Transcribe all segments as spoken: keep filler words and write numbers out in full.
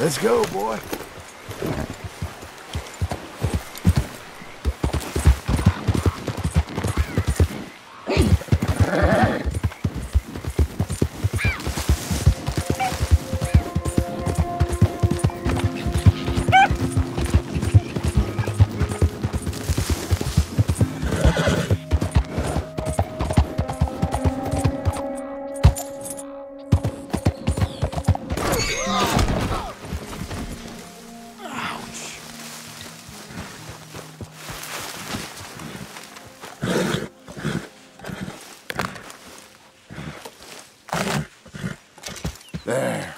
Let's go, boy. There.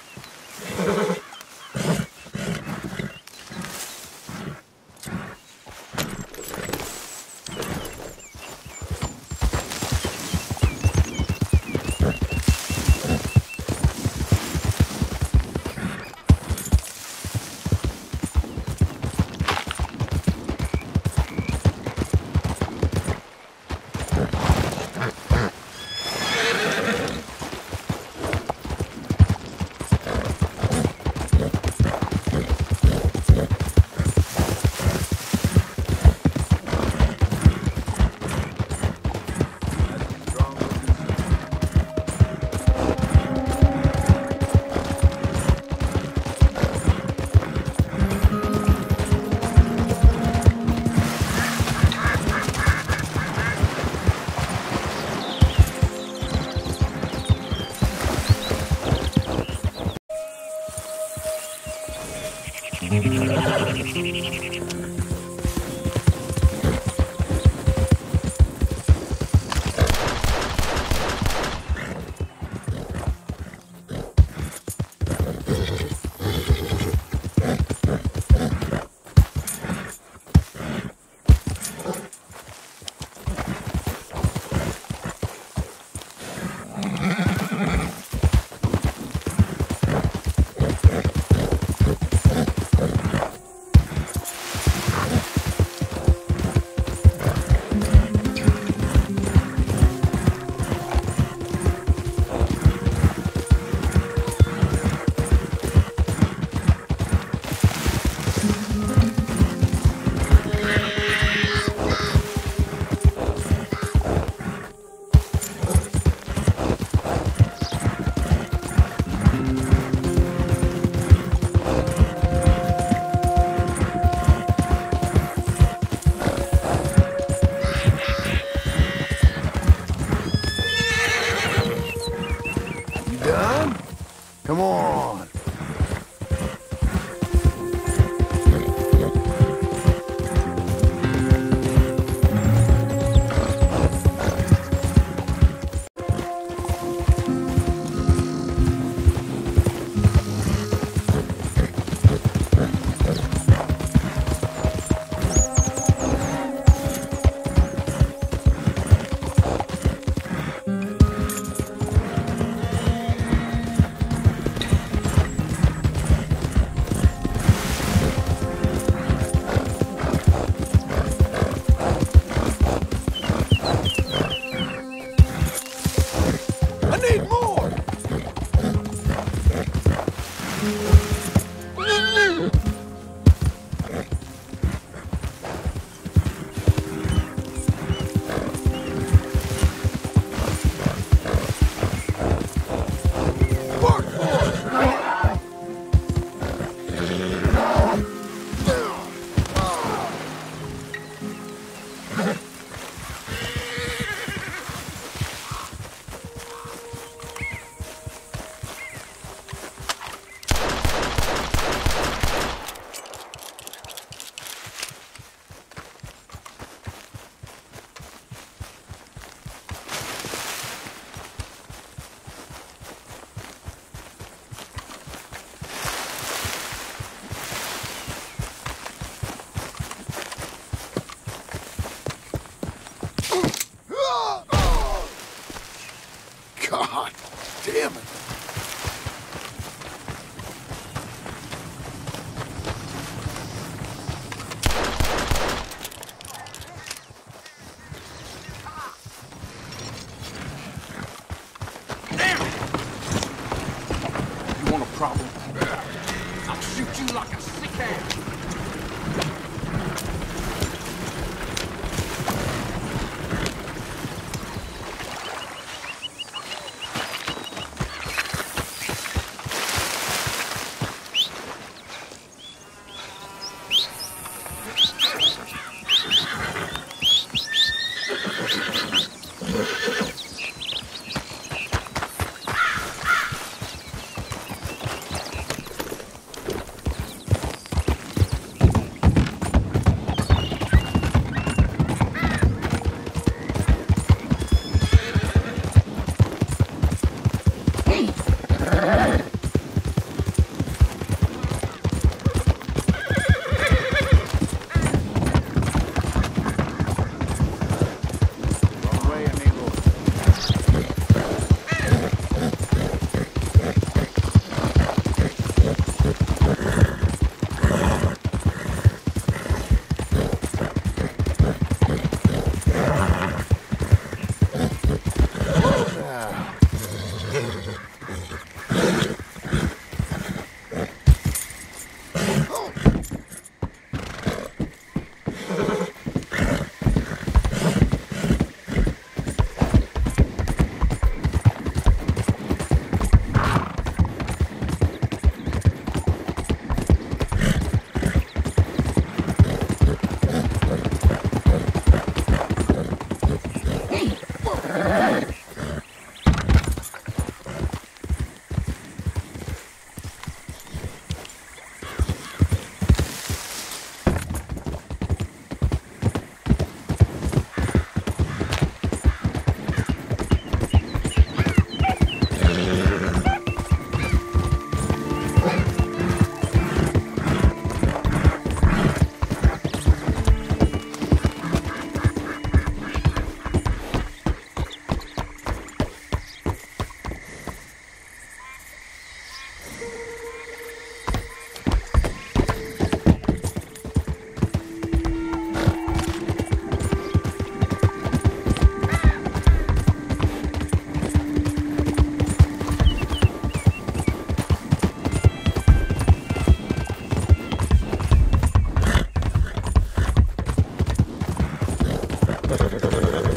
Come on. I'll shoot you like a sick man. Da da da da da.